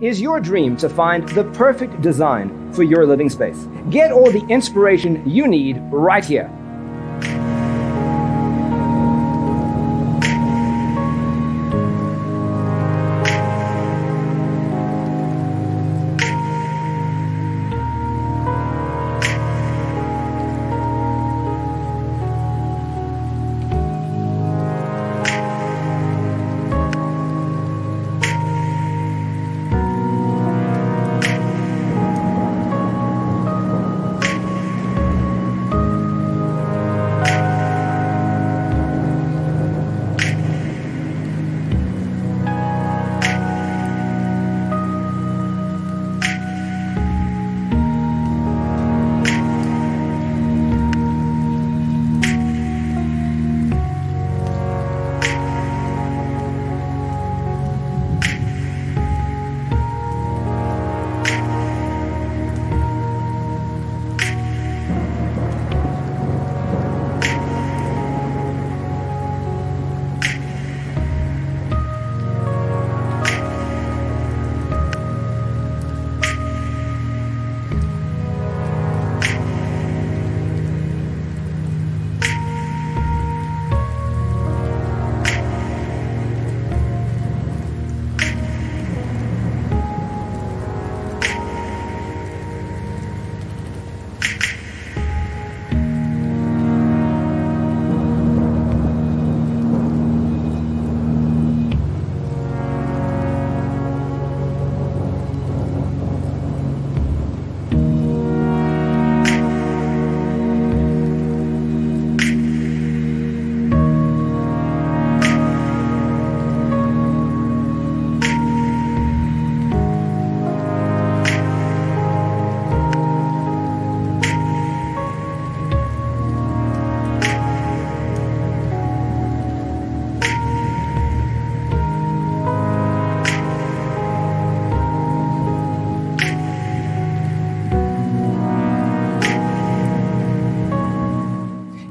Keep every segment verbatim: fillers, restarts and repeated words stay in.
is your dream to find the perfect design for your living space. Get all the inspiration you need right here.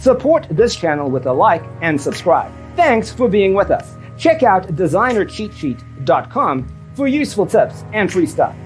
Support this channel with a like and subscribe. Thanks for being with us. Check out designer cheat sheet dot com for useful tips and free stuff.